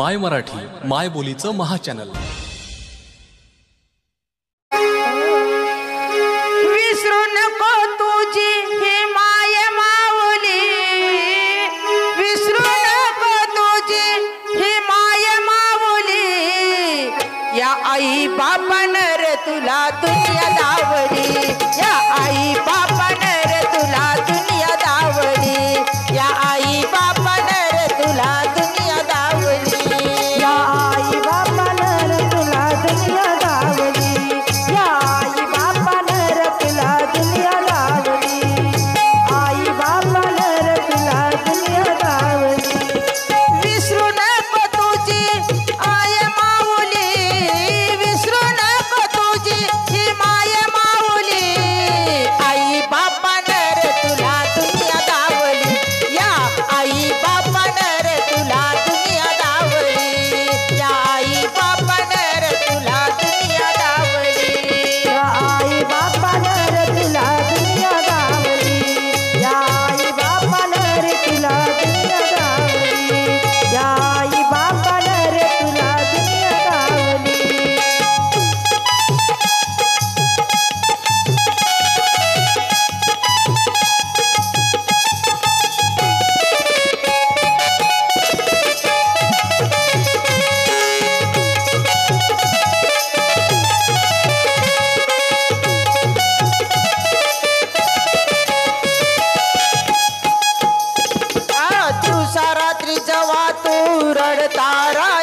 My Marathi माय बोलीचं महाचॅनल। विसरू नको तुझी ही माय माऊली, विसरू नको तुझी ही माय माऊली। या आई बापान रे तुला दुनिया दावली, या आई बापान रे तुला दुनिया दावली, या आई बापान रे तुला दुनिया दावली। तारा